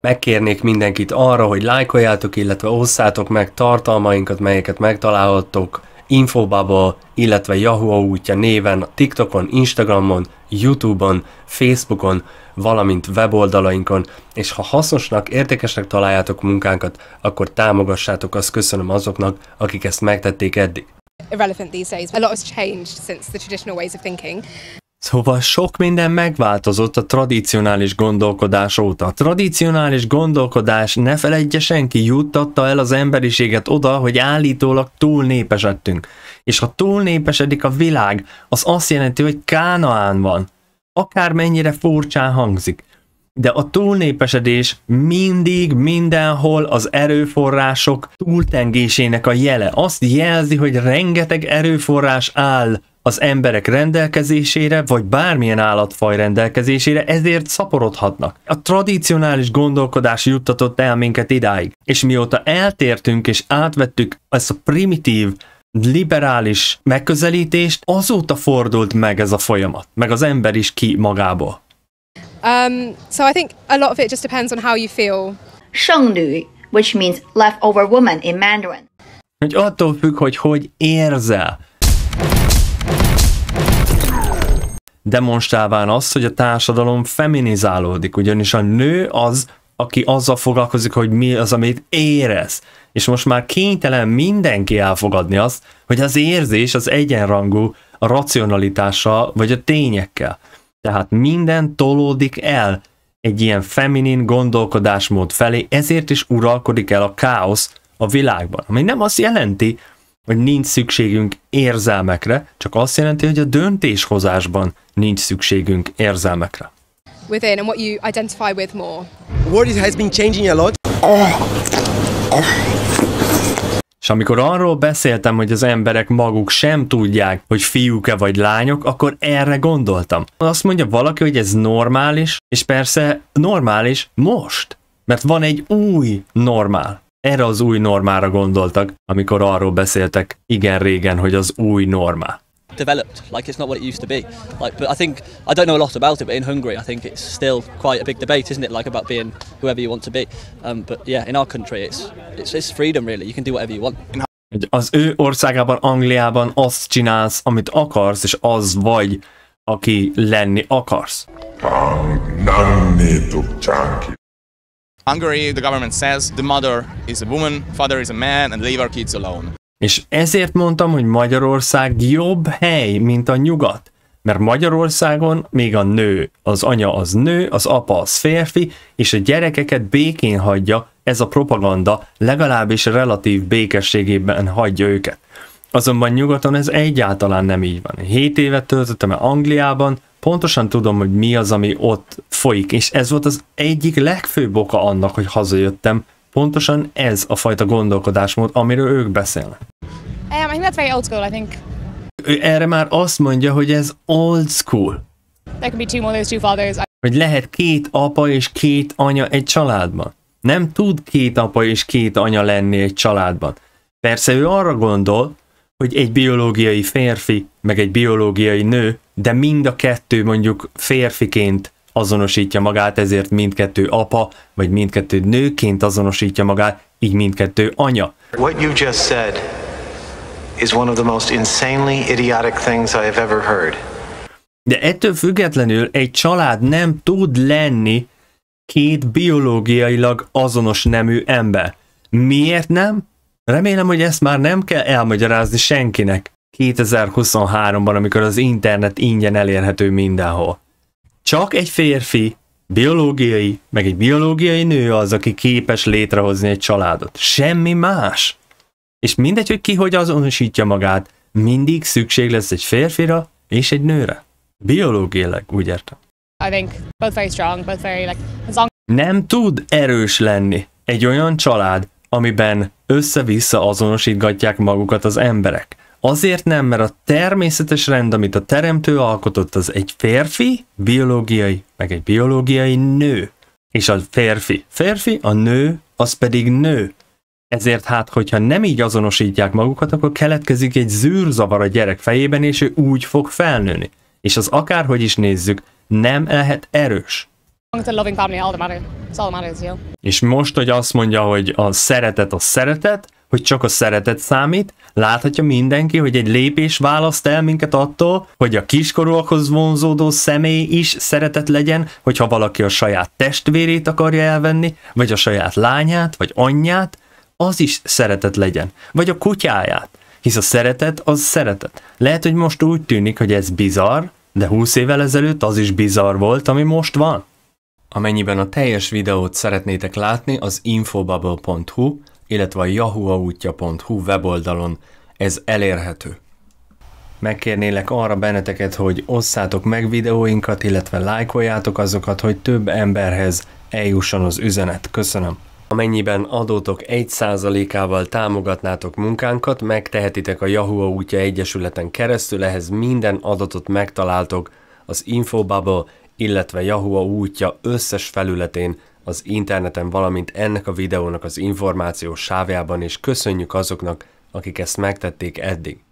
Megkérnék mindenkit arra, hogy lájkoljátok, illetve osszátok meg tartalmainkat, melyeket megtalálhattok Infobubble, illetve Yahuah útja néven, TikTokon, Instagramon, YouTube-on, Facebookon, valamint weboldalainkon, és ha hasznosnak, értékesnek találjátok munkánkat, akkor támogassátok, azt köszönöm azoknak, akik ezt megtették eddig. Szóval sok minden megváltozott a tradicionális gondolkodás óta. A tradicionális gondolkodás, ne feledje senki, juttatta el az emberiséget oda, hogy állítólag túlnépesedtünk. És ha túlnépesedik a világ, az azt jelenti, hogy Kánaán van. Akármennyire furcsán hangzik. De a túlnépesedés mindig, mindenhol az erőforrások túltengésének a jele. Azt jelzi, hogy rengeteg erőforrás áll az emberek rendelkezésére, vagy bármilyen állatfaj rendelkezésére, ezért szaporodhatnak. A tradicionális gondolkodás juttatott el minket idáig, és mióta eltértünk és átvettük ezt a primitív, liberális megközelítést, azóta fordult meg ez a folyamat, meg az ember is ki magából. So I think a lot of it just depends on how you feel. Shengnü, which means leftover woman in Mandarin. Hogy attól függ, hogy hogy érzel. Demonstrálván azt, hogy a társadalom feminizálódik, ugyanis a nő az, aki azzal foglalkozik, hogy mi az, amit érez. És most már kénytelen mindenki elfogadni azt, hogy az érzés az egyenrangú a racionalitással vagy a tényekkel. Tehát minden tolódik el egy ilyen feminin gondolkodásmód felé, ezért is uralkodik el a káosz a világban. Ami nem azt jelenti, hogy nincs szükségünk érzelmekre, csak azt jelenti, hogy a döntéshozásban nincs szükségünk érzelmekre. Within and what you identify with more. The world has been changing a lot. És amikor arról beszéltem, hogy az emberek maguk sem tudják, hogy fiúk-e vagy lányok, akkor erre gondoltam. Azt mondja valaki, hogy ez normális, és persze normális most, mert van egy új normál. Erre az új normára gondoltak, amikor arról beszéltek igen régen, hogy az új normál. Developed, like it's not what it used to be. Like, but I think I don't know a lot about it, but in Hungary, I think it's still quite a big debate, isn't it? Like about being whoever you want to be. But yeah, in our country, it's freedom really. You can do whatever you want. Az ő országában, Angliában azt csinálsz, amit akarsz, és az vagy, aki lenni akarsz. Hungary, the government says the mother is a woman, father is a man, and leave our kids alone. És ezért mondtam, hogy Magyarország jobb hely, mint a nyugat. Mert Magyarországon még a nő, az anya az nő, az apa az férfi, és a gyerekeket békén hagyja, ez a propaganda legalábbis relatív békességében hagyja őket. Azonban nyugaton ez egyáltalán nem így van. 7 évet töltöttem el Angliában, pontosan tudom, hogy mi az, ami ott folyik, és ez volt az egyik legfőbb oka annak, hogy hazajöttem. Pontosan ez a fajta gondolkodásmód, amiről ők beszélnek. I think that's very old school, I think. Ő erre már azt mondja, hogy ez old school. There can be two mothers, two fathers. Hogy lehet 2 apa és 2 anya egy családban. Nem tud 2 apa és 2 anya lenni egy családban. Persze ő arra gondol, hogy egy biológiai férfi, meg egy biológiai nő, de mind a 2 mondjuk férfiként azonosítja magát, ezért mindkettő apa, vagy mindkettő nőként azonosítja magát, így mindkettő anya. What you just said is one of the most insanely idiotic things I have ever heard. De ettől függetlenül egy család nem tud lenni 2 biológiailag azonos nemű ember. Miért nem? Remélem, hogy ezt már nem kell elmagyarázni senkinek 2023-ban, amikor az internet ingyen elérhető mindenhol. Csak egy férfi, biológiai, meg egy biológiai nő az, aki képes létrehozni egy családot. Semmi más. És mindegy, hogy ki hogy azonosítja magát, mindig szükség lesz egy férfira és egy nőre. Biológiailag, úgy értem. I think both very strong, both very, like, as long... Nem tud erős lenni egy olyan család, amiben össze-vissza azonosítgatják magukat az emberek. Azért nem, mert a természetes rend, amit a teremtő alkotott, az egy férfi, biológiai, meg egy biológiai nő. És a férfi, a nő, az pedig nő. Ezért hát, hogyha nem így azonosítják magukat, akkor keletkezik egy zűrzavar a gyerek fejében, és ő úgy fog felnőni. És az akárhogy is nézzük, nem lehet erős. És most, hogy azt mondja, hogy a szeretet, hogy csak a szeretet számít, láthatja mindenki, hogy egy lépés választ el minket attól, hogy a kiskorúakhoz vonzódó személy is szeretet legyen, hogyha valaki a saját testvérét akarja elvenni, vagy a saját lányát, vagy anyját, az is szeretet legyen, vagy a kutyáját, hisz a szeretet az szeretet. Lehet, hogy most úgy tűnik, hogy ez bizarr, de 20 évvel ezelőtt az is bizarr volt, ami most van. Amennyiben a teljes videót szeretnétek látni, az infobubble.hu, illetve a Yahuah útja.hu weboldalon ez elérhető. Megkérnélek arra benneteket, hogy osszátok meg videóinkat, illetve lájkoljátok azokat, hogy több emberhez eljusson az üzenet. Köszönöm! Amennyiben adótok 1%-ával támogatnátok munkánkat, megtehetitek a Yahuah útja egyesületen keresztül, ehhez minden adatot megtaláltok az infobubble, illetve Yahuah útja összes felületén, az interneten, valamint ennek a videónak az információs sávjában, és köszönjük azoknak, akik ezt megtették eddig.